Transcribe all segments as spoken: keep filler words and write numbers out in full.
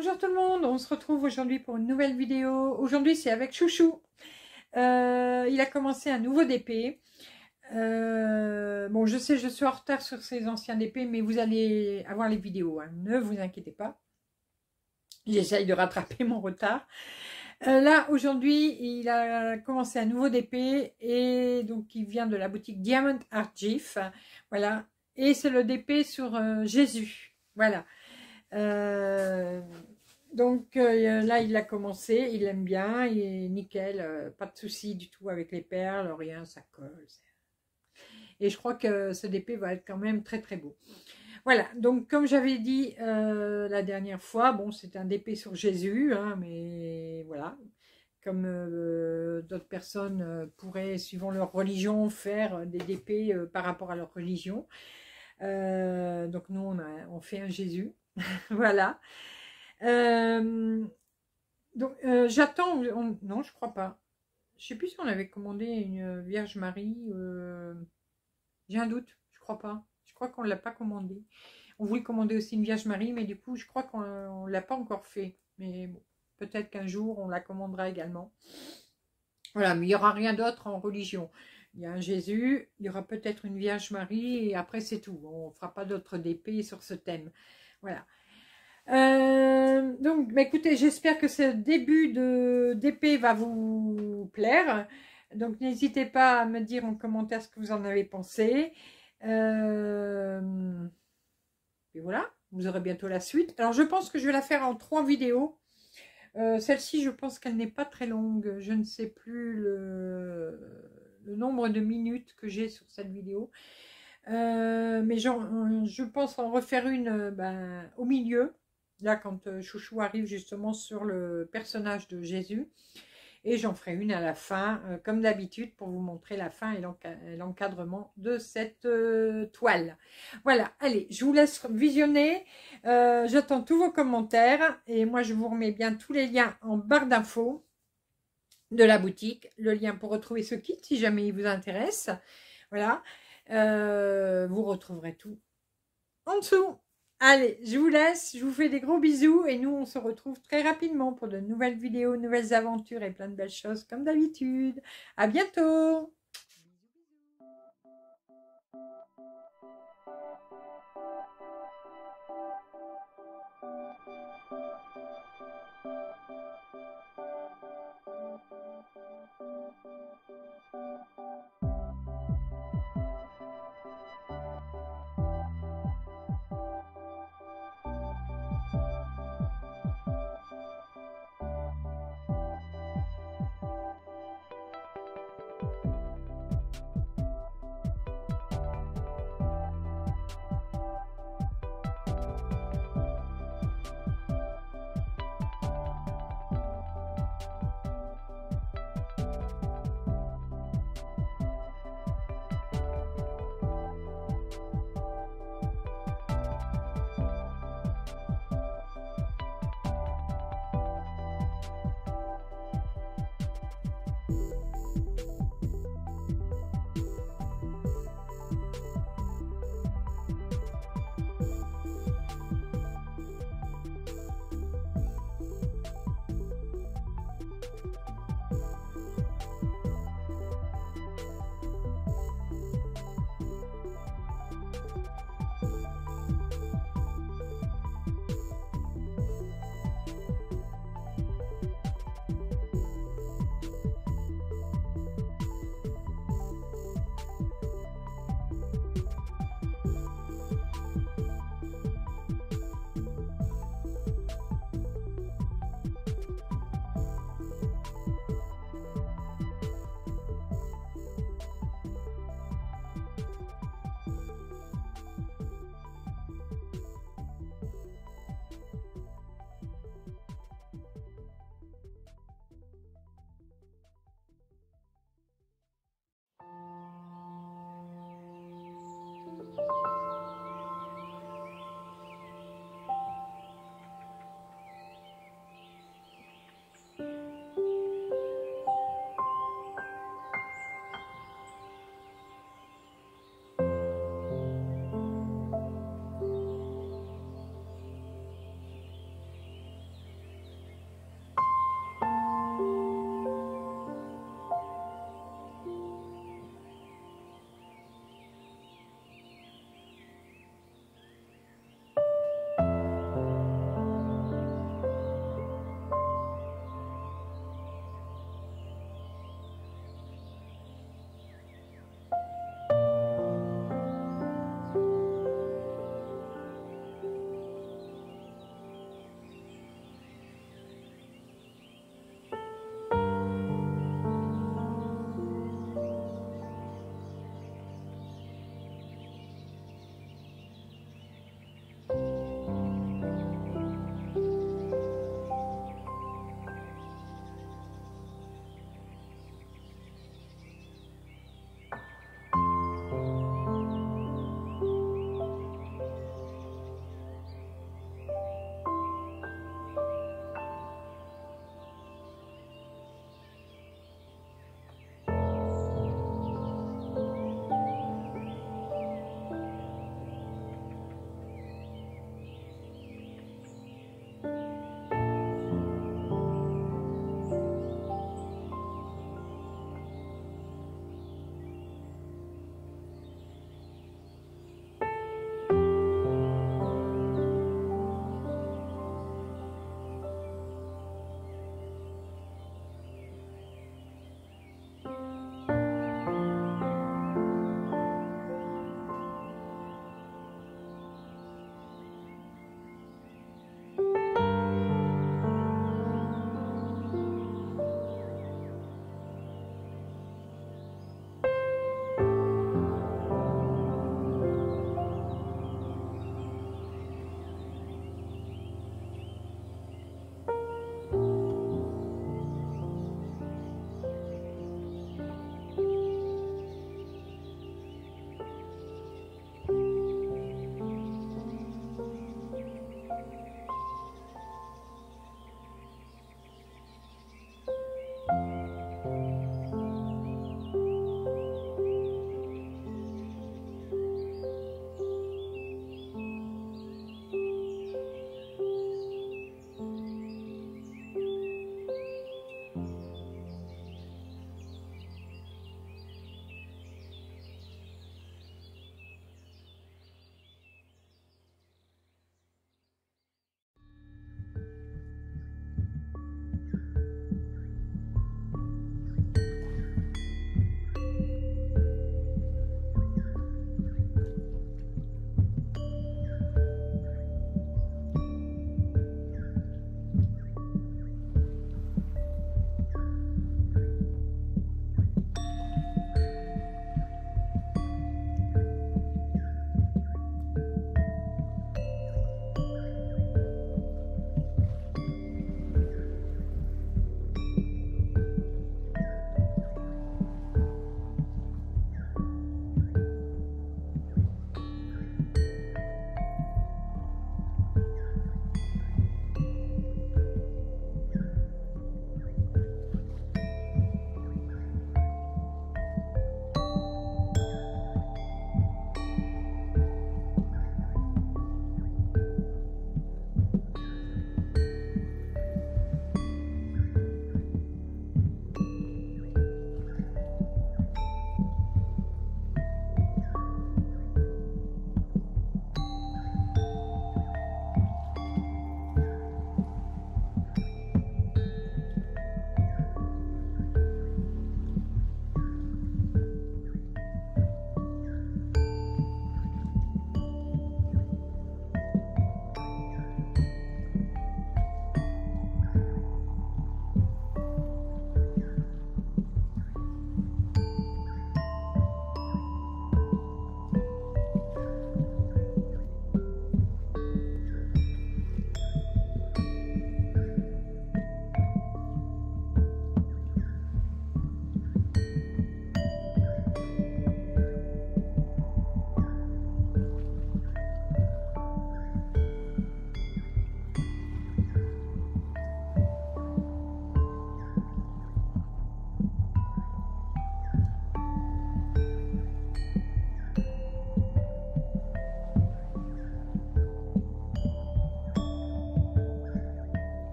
Bonjour tout le monde, on se retrouve aujourd'hui pour une nouvelle vidéo. Aujourd'hui c'est avec Chouchou. Euh, il a commencé un nouveau D P. Euh, bon, je sais, je suis en retard sur ces anciens D P, mais vous allez avoir les vidéos, hein, ne vous inquiétez pas. J'essaye de rattraper mon retard. Euh, là aujourd'hui il a commencé un nouveau D P et donc il vient de la boutique Diamond Art Gift. Voilà, et c'est le D P sur euh, Jésus. Voilà. Euh, donc euh, là il a commencé, il aime bien, il est nickel, euh, pas de souci du tout avec les perles, rien, ça colle, et je crois que ce D P va être quand même très très beau. Voilà, donc comme j'avais dit euh, la dernière fois, bon, c'est un D P sur Jésus, hein, mais voilà, comme euh, d'autres personnes euh, pourraient, suivant leur religion, faire des D P euh, par rapport à leur religion, euh, donc nous on, a, on fait un Jésus. Voilà. Euh, donc, euh, j'attends... Non, je crois pas. Je ne sais plus si on avait commandé une Vierge Marie. Euh, J'ai un doute. Je crois pas. Je crois qu'on ne l'a pas commandé. On voulait commander aussi une Vierge Marie, mais du coup, je crois qu'on ne l'a pas encore fait. Mais bon, peut-être qu'un jour, on la commandera également. Voilà, mais il n'y aura rien d'autre en religion. Il y a un Jésus, il y aura peut-être une Vierge Marie, et après, c'est tout. On ne fera pas d'autres D P sur ce thème. Voilà. Euh, donc, bah écoutez, j'espère que ce début de D P va vous plaire. Donc, n'hésitez pas à me dire en commentaire ce que vous en avez pensé. Euh, et voilà, vous aurez bientôt la suite. Alors, je pense que je vais la faire en trois vidéos. Euh, Celle-ci, je pense qu'elle n'est pas très longue. Je ne sais plus le, le nombre de minutes que j'ai sur cette vidéo. Euh, mais genre, je pense en refaire une ben, au milieu, là quand Chouchou arrive justement sur le personnage de Jésus, et j'en ferai une à la fin, euh, comme d'habitude, pour vous montrer la fin et l'encadrement de cette euh, toile. Voilà, allez, je vous laisse visionner, euh, j'attends tous vos commentaires, et moi je vous remets bien tous les liens en barre d'infos de la boutique, le lien pour retrouver ce kit si jamais il vous intéresse, voilà. Euh, vous retrouverez tout en dessous. Allez, je vous laisse, je vous fais des gros bisous et nous on se retrouve très rapidement pour de nouvelles vidéos, nouvelles aventures et plein de belles choses comme d'habitude. À bientôt.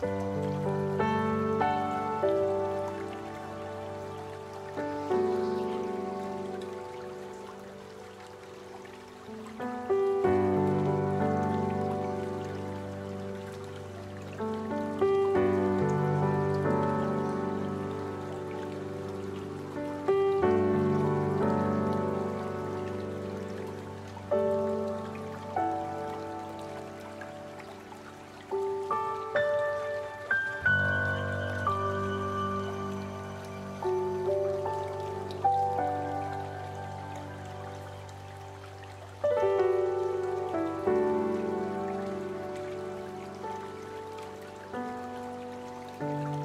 Thank you.